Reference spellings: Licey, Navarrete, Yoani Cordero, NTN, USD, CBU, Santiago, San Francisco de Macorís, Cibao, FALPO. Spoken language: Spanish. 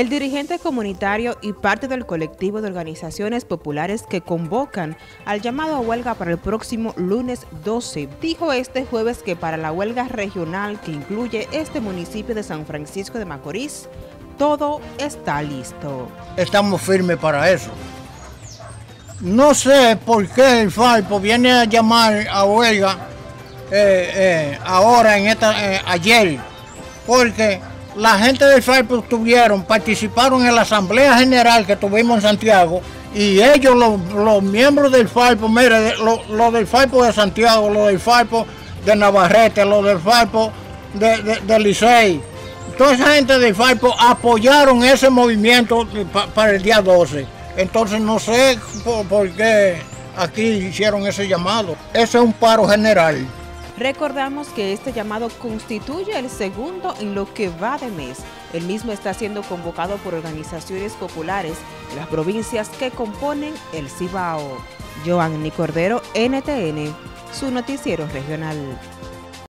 El dirigente comunitario y parte del colectivo de organizaciones populares que convocan al llamado a huelga para el próximo lunes 12, dijo este jueves que para la huelga regional que incluye este municipio de San Francisco de Macorís, todo está listo. Estamos firmes para eso. No sé por qué el FALPO viene a llamar a huelga ahora, ayer, porque la gente del FALPO participaron en la Asamblea General que tuvimos en Santiago, y ellos, los miembros del FALPO, mire, los del FALPO de Santiago, los del FALPO de Navarrete, los del FALPO de Licey, toda esa gente del FALPO apoyaron ese movimiento para el día 12. Entonces no sé por qué aquí hicieron ese llamado. Ese es un paro general. Recordamos que este llamado constituye el segundo en lo que va de mes. El mismo está siendo convocado por organizaciones populares en las provincias que componen el Cibao. Yoani Cordero, NTN, su noticiero regional.